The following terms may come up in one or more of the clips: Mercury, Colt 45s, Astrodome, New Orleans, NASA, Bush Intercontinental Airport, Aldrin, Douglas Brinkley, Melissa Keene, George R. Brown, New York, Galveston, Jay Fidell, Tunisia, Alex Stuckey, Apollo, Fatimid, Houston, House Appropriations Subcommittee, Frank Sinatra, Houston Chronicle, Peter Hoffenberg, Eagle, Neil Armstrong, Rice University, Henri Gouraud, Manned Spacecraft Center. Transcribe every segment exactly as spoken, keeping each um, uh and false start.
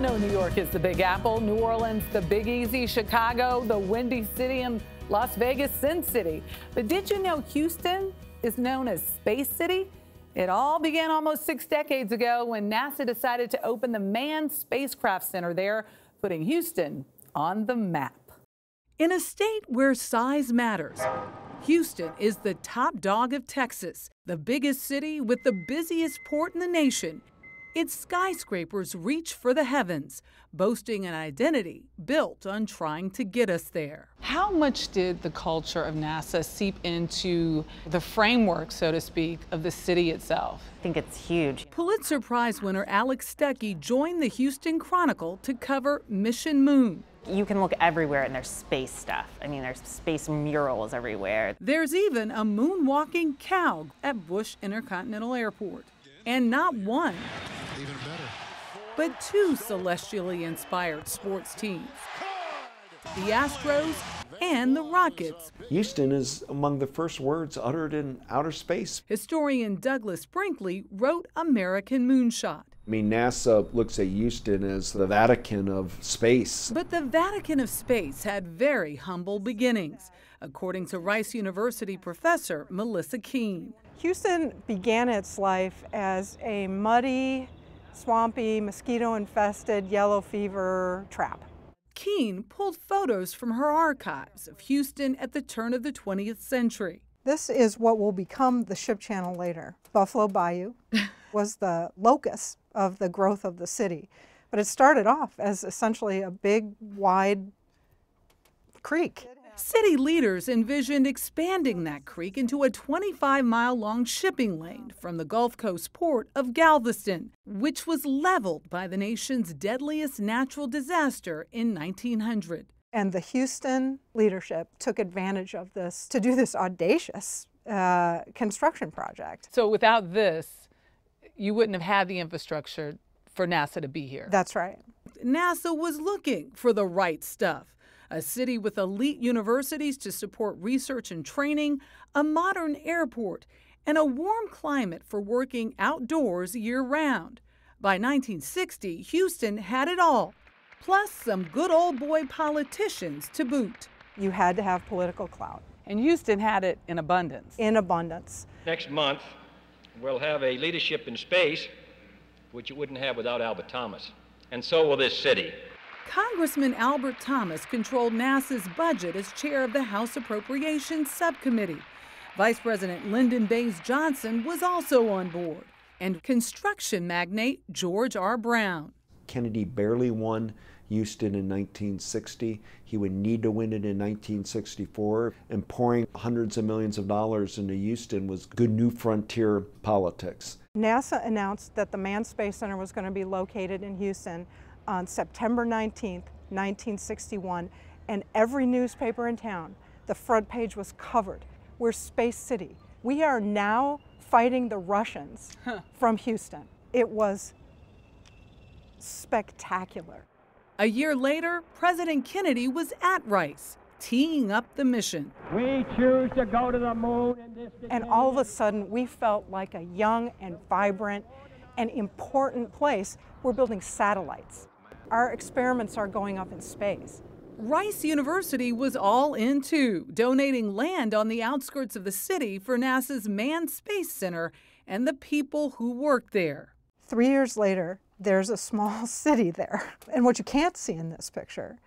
know New York is the Big Apple, New Orleans the Big Easy, Chicago the Windy City, and Las Vegas Sin City. But did you know Houston is known as Space City? It all began almost six decades ago when NASA decided to open the Manned Spacecraft Center there, putting Houston on the map. In a state where size matters, Houston is the top dog of Texas, the biggest city with the busiest port in the nation. Its skyscrapers reach for the heavens, boasting an identity built on trying to get us there. How much did the culture of NASA seep into the framework, so to speak, of the city itself? I think it's huge. Pulitzer Prize winner Alex Stuckey joined the Houston Chronicle to cover Mission Moon. You can look everywhere and there's space stuff. I mean, there's space murals everywhere. There's even a moonwalking cow at Bush Intercontinental Airport. And not one, even better, but two celestially inspired sports teams, the Astros and the Rockets. Houston is among the first words uttered in outer space. Historian Douglas Brinkley wrote American Moonshot. I mean, NASA looks at Houston as the Vatican of space. But the Vatican of space had very humble beginnings, according to Rice University professor Melissa Keene. Houston began its life as a muddy, swampy, mosquito-infested yellow fever trap. Keene pulled photos from her archives of Houston at the turn of the twentieth century. This is what will become the ship channel later. Buffalo Bayou was the locus of the growth of the city, but it started off as essentially a big, wide creek. City leaders envisioned expanding that creek into a twenty-five mile long shipping lane from the Gulf Coast port of Galveston, which was leveled by the nation's deadliest natural disaster in nineteen hundred. And the Houston leadership took advantage of this to do this audacious uh, construction project. So without this, you wouldn't have had the infrastructure for NASA to be here. That's right. NASA was looking for the right stuff. A city with elite universities to support research and training, a modern airport, and a warm climate for working outdoors year-round. By nineteen sixty, Houston had it all, plus some good old boy politicians to boot. You had to have political clout. And Houston had it in abundance. In abundance. Next month, we'll have a leadership in space, which you wouldn't have without Albert Thomas. And so will this city. Congressman Albert Thomas controlled NASA's budget as chair of the House Appropriations Subcommittee. Vice President Lyndon Baines Johnson was also on board, and construction magnate George R. Brown. Kennedy barely won Houston in nineteen sixty. He would need to win it in nineteen sixty-four, and pouring hundreds of millions of dollars into Houston was good new frontier politics. NASA announced that the Manned Space Center was going to be located in Houston on September nineteenth, nineteen sixty-one, and every newspaper in town, the front page was covered. We're Space City. We are now fighting the Russians huh. from Houston. It was spectacular. A year later, President Kennedy was at Rice, teeing up the mission. We choose to go to the moon in this decade. And all of a sudden, we felt like a young and vibrant and important place. We're building satellites. Our experiments are going up in space. Rice University was all in too, donating land on the outskirts of the city for NASA's Manned Space Center and the people who work there. Three years later, there's a small city there. And what you can't see in this picture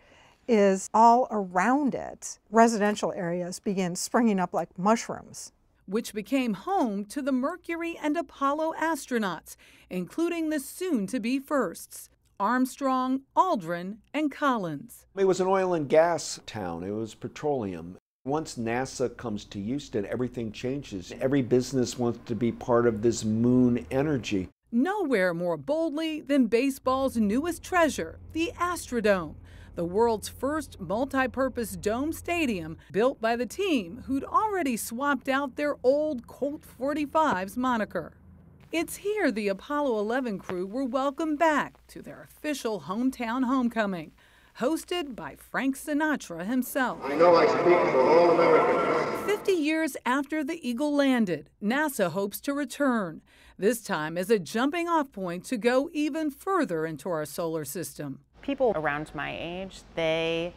is all around it, residential areas begin springing up like mushrooms, which became home to the Mercury and Apollo astronauts, including the soon-to-be firsts, Armstrong, Aldrin, and Collins. It was an oil and gas town. It was petroleum. Once NASA comes to Houston, everything changes. Every business wants to be part of this moon energy. Nowhere more boldly than baseball's newest treasure, the Astrodome, the world's first multi-purpose dome stadium built by the team who'd already swapped out their old Colt forty-fives moniker. It's here the Apollo eleven crew were welcomed back to their official hometown homecoming, hosted by Frank Sinatra himself. I know I speak for all Americans. Fifty years after the Eagle landed, NASA hopes to return, this time as a jumping-off point to go even further into our solar system. People around my age, they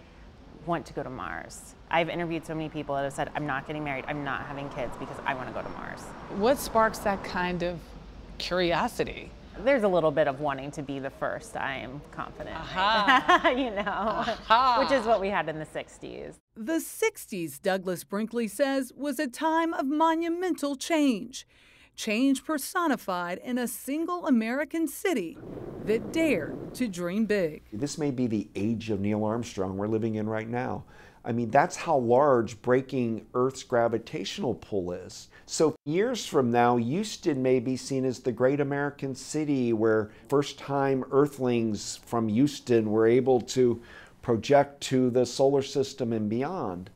want to go to Mars. I've interviewed so many people that have said, I'm not getting married, I'm not having kids because I want to go to Mars. What sparks that kind of curiosity? There's a little bit of wanting to be the first, I am confident. Aha. You know, Aha. Which is what we had in the sixties. The sixties, Douglas Brinkley says, was a time of monumental change. Change personified in a single American city that dared to dream big. This may be the age of Neil Armstrong we're living in right now. I mean, that's how large breaking Earth's gravitational pull is. So years from now, Houston may be seen as the great American city where first-time Earthlings from Houston were able to project to the solar system and beyond.